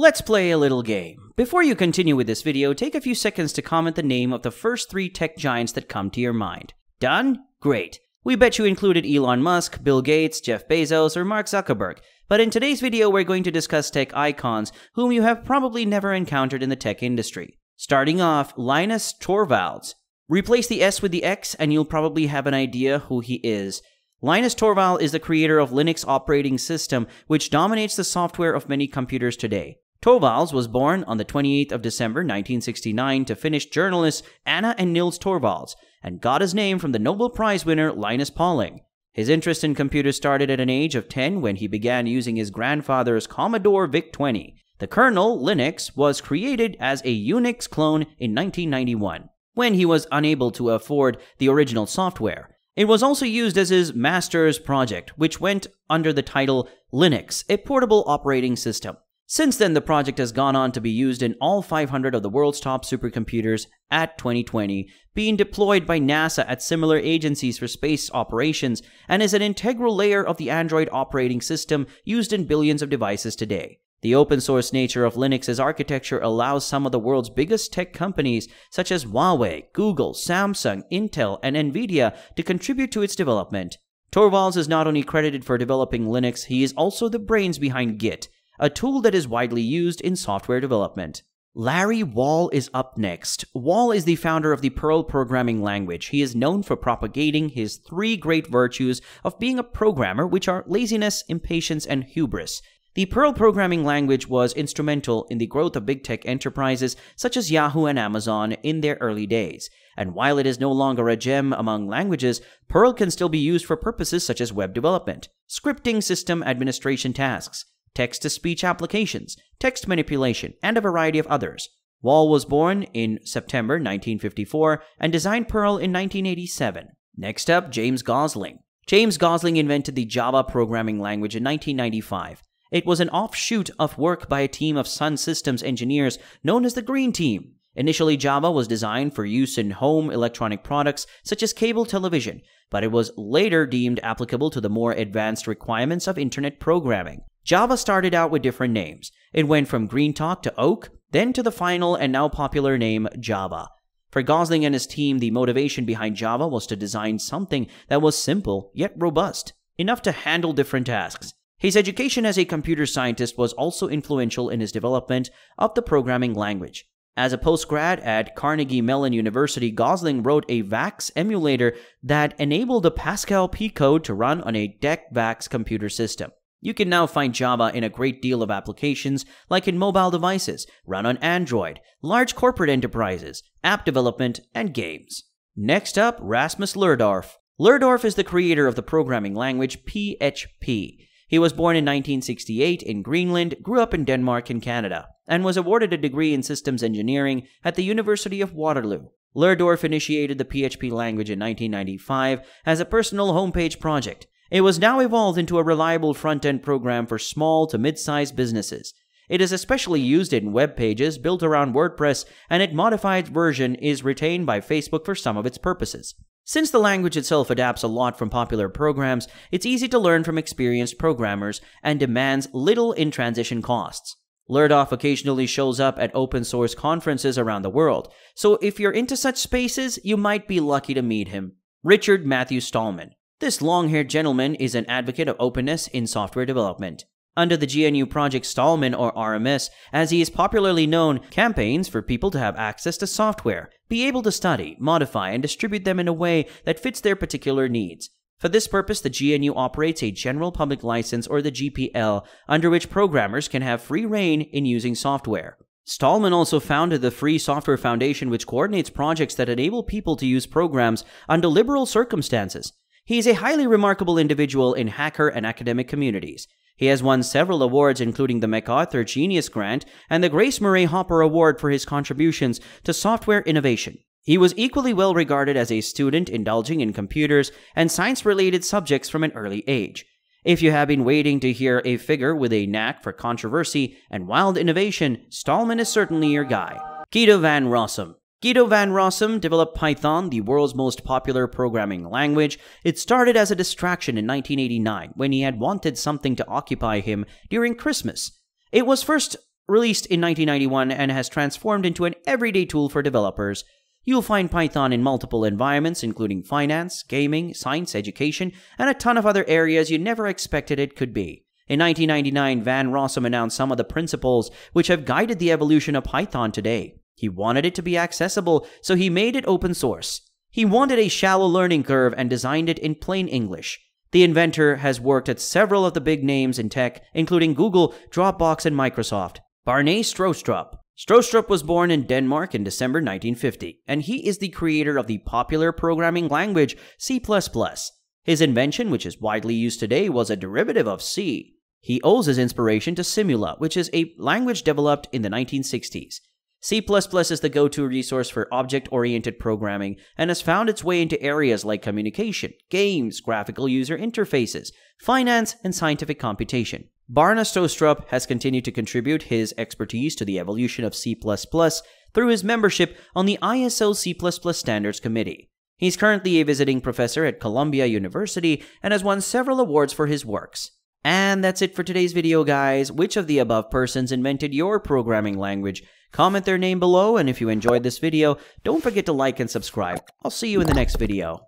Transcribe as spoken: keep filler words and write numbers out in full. Let's play a little game. Before you continue with this video, take a few seconds to comment the name of the first three tech giants that come to your mind. Done? Great. We bet you included Elon Musk, Bill Gates, Jeff Bezos, or Mark Zuckerberg, but in today's video we're going to discuss tech icons whom you have probably never encountered in the tech industry. Starting off, Linus Torvalds. Replace the S with the X and you'll probably have an idea who he is. Linus Torvalds is the creator of Linux operating system, which dominates the software of many computers today. Torvalds was born on the twenty-eighth of December nineteen sixty-nine to Finnish journalists Anna and Nils Torvalds, and got his name from the Nobel Prize winner Linus Pauling. His interest in computers started at an age of ten when he began using his grandfather's Commodore VIC twenty. The kernel, Linux, was created as a Unix clone in nineteen ninety-one, when he was unable to afford the original software. It was also used as his master's project, which went under the title Linux, a portable operating system. Since then, the project has gone on to be used in all five hundred of the world's top supercomputers at twenty twenty, being deployed by NASA at similar agencies for space operations, and is an integral layer of the Android operating system used in billions of devices today. The open-source nature of Linux's architecture allows some of the world's biggest tech companies, such as Huawei, Google, Samsung, Intel, and Nvidia, to contribute to its development. Torvalds is not only credited for developing Linux, he is also the brains behind Git, a tool that is widely used in software development. Larry Wall is up next. Wall is the founder of the Perl programming language. He is known for propagating his three great virtues of being a programmer, which are laziness, impatience, and hubris. The Perl programming language was instrumental in the growth of big tech enterprises such as Yahoo and Amazon in their early days. And while it is no longer a gem among languages, Perl can still be used for purposes such as web development, scripting system administration tasks, text-to-speech applications, text manipulation, and a variety of others. Wall was born in September nineteen fifty-four and designed Perl in nineteen eighty-seven. Next up, James Gosling. James Gosling invented the Java programming language in nineteen ninety-five. It was an offshoot of work by a team of Sun Systems engineers known as the Green Team. Initially, Java was designed for use in home electronic products such as cable television, but it was later deemed applicable to the more advanced requirements of internet programming. Java started out with different names. It went from GreenTalk to Oak, then to the final and now popular name Java. For Gosling and his team, the motivation behind Java was to design something that was simple yet robust, enough to handle different tasks. His education as a computer scientist was also influential in his development of the programming language. As a postgrad at Carnegie Mellon University, Gosling wrote a VAX emulator that enabled the Pascal P code to run on a DEC-VAX computer system. You can now find Java in a great deal of applications, like in mobile devices, run on Android, large corporate enterprises, app development, and games. Next up, Rasmus Lerdorf. Lerdorf is the creator of the programming language P H P. He was born in nineteen sixty-eight in Greenland, grew up in Denmark and Canada, and was awarded a degree in systems engineering at the University of Waterloo. Lerdorf initiated the P H P language in nineteen ninety-five as a personal homepage project. It was now evolved into a reliable front-end program for small to mid-sized businesses. It is especially used in web pages built around WordPress, and its modified version is retained by Facebook for some of its purposes. Since the language itself adapts a lot from popular programs, it's easy to learn from experienced programmers and demands little in transition costs. Lerdorf occasionally shows up at open source conferences around the world, so if you're into such spaces, you might be lucky to meet him. Richard Matthew Stallman. This long-haired gentleman is an advocate of openness in software development. Under the G N U project Stallman, or R M S, as he is popularly known, campaigns for people to have access to software, be able to study, modify, and distribute them in a way that fits their particular needs. For this purpose, the G N U operates a General Public License, or the G P L, under which programmers can have free rein in using software. Stallman also founded the Free Software Foundation, which coordinates projects that enable people to use programs under liberal circumstances. He is a highly remarkable individual in hacker and academic communities. He has won several awards, including the MacArthur Genius Grant and the Grace Murray Hopper Award for his contributions to software innovation. He was equally well regarded as a student indulging in computers and science-related subjects from an early age. If you have been waiting to hear a figure with a knack for controversy and wild innovation, Stallman is certainly your guy. Guido van Rossum. Guido van Rossum developed Python, the world's most popular programming language. It started as a distraction in nineteen eighty-nine when he had wanted something to occupy him during Christmas. It was first released in nineteen ninety-one and has transformed into an everyday tool for developers. You'll find Python in multiple environments, including finance, gaming, science, education, and a ton of other areas you never expected it could be. In nineteen ninety-nine, Van Rossum announced some of the principles which have guided the evolution of Python today. He wanted it to be accessible, so he made it open source. He wanted a shallow learning curve and designed it in plain English. The inventor has worked at several of the big names in tech, including Google, Dropbox, and Microsoft. Bjarne Stroustrup. Stroustrup was born in Denmark in December nineteen fifty, and he is the creator of the popular programming language C plus plus. His invention, which is widely used today, was a derivative of C. He owes his inspiration to Simula, which is a language developed in the nineteen sixties. C plus plus is the go-to resource for object-oriented programming and has found its way into areas like communication, games, graphical user interfaces, finance, and scientific computation. Bjarne Stroustrup has continued to contribute his expertise to the evolution of C plus plus through his membership on the I S O C plus plus Standards Committee. He's currently a visiting professor at Columbia University and has won several awards for his works. And that's it for today's video, guys. Which of the above persons invented your programming language? Comment their name below, and if you enjoyed this video, don't forget to like and subscribe. I'll see you in the next video.